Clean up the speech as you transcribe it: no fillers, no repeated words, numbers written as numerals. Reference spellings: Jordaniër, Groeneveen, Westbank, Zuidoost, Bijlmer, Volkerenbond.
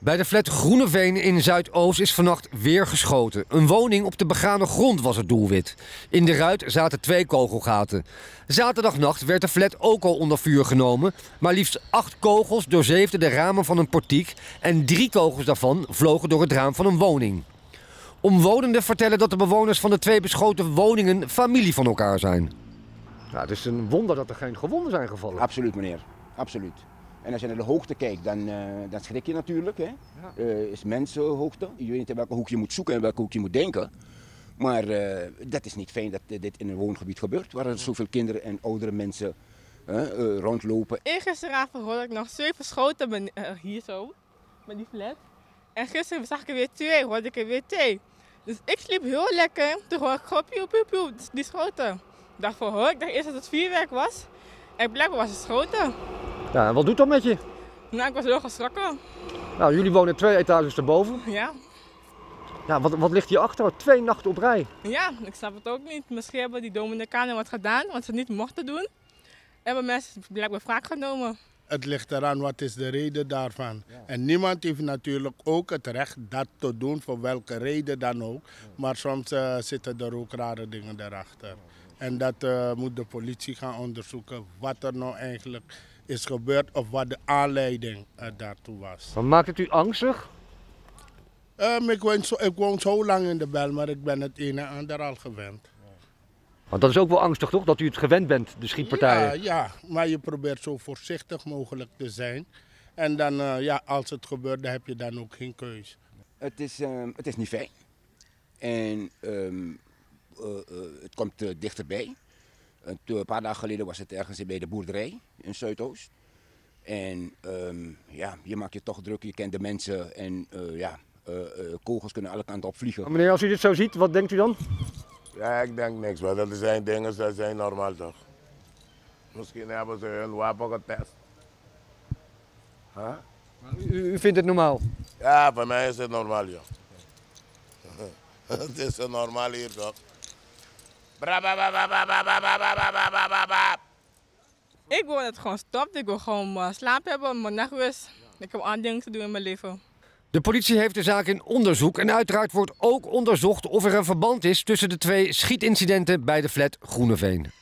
Bij de flat Groeneveen in Zuidoost is vannacht weer geschoten. Een woning op de begane grond was het doelwit. In de ruit zaten 2 kogelgaten. Zaterdagnacht werd de flat ook al onder vuur genomen. Maar liefst 8 kogels doorzeefden de ramen van een portiek en 3 kogels daarvan vlogen door het raam van een woning. Omwonenden vertellen dat de bewoners van de 2 beschoten woningen familie van elkaar zijn. Nou, het is een wonder dat er geen gewonden zijn gevallen. Absoluut, meneer. Absoluut. En als je naar de hoogte kijkt, dan schrik je natuurlijk. Hè? Ja. Is mensenhoogte. Je weet niet in welke hoek je moet zoeken en welke hoek je moet denken. Maar dat is niet fijn dat dit in een woongebied gebeurt, waar er zoveel kinderen en oudere mensen rondlopen. Eergisteravond hoorde ik nog 7 schoten hier zo, met die flat. En gisteren zag ik er weer 2, hoorde ik er weer 2. Dus ik sliep heel lekker, toen hoorde ik gewoon pieuw, pieuw, pieuw, die schoten. Daarvoor hoor ik dacht eerst dat het vuurwerk was en blijkbaar was het schoten. Ja, en wat doet dat met je? Nou, ik was heel geschrokken. Nou, jullie wonen 2 etages erboven. Ja. Ja, wat ligt hierachter? 2 nachten op rij. Ja, ik snap het ook niet. Misschien hebben die Dominicanen wat gedaan, wat ze niet mochten doen. Hebben mensen blijkbaar wraak genomen. Het ligt eraan wat is de reden daarvan. Ja. En niemand heeft natuurlijk ook het recht dat te doen, voor welke reden dan ook. Maar soms zitten er ook rare dingen erachter. En dat moet de politie gaan onderzoeken wat er nou eigenlijk is gebeurd of wat de aanleiding daartoe was. Maar maakt het u angstig? Ik woon zo lang in de Bijlmer, ik ben het een en ander al gewend. Want dat is ook wel angstig toch, dat u het gewend bent, de schietpartijen? Ja, maar je probeert zo voorzichtig mogelijk te zijn. En dan, als het gebeurt, dan heb je dan ook geen keus. Het is niet fijn. En het komt dichterbij. Een paar dagen geleden was het ergens bij de boerderij in Zuidoost. En je maakt je toch druk, je kent de mensen en kogels kunnen alle kanten op vliegen. Maar meneer, als u dit zo ziet, wat denkt u dan? Ja, ik denk niks, want dat zijn dingen, dat zijn normaal toch. Misschien hebben ze hun wapen getest. Huh? U vindt het normaal? Ja, voor mij is het normaal, joh. Ja. Het is normaal hier toch. Ik wil het gewoon stopt. Ik wil gewoon slaap hebben, mijn nachtrust. Ik heb andere dingen te doen in mijn leven. De politie heeft de zaak in onderzoek en uiteraard wordt ook onderzocht of er een verband is tussen de 2 schietincidenten bij de flat Groeneveen.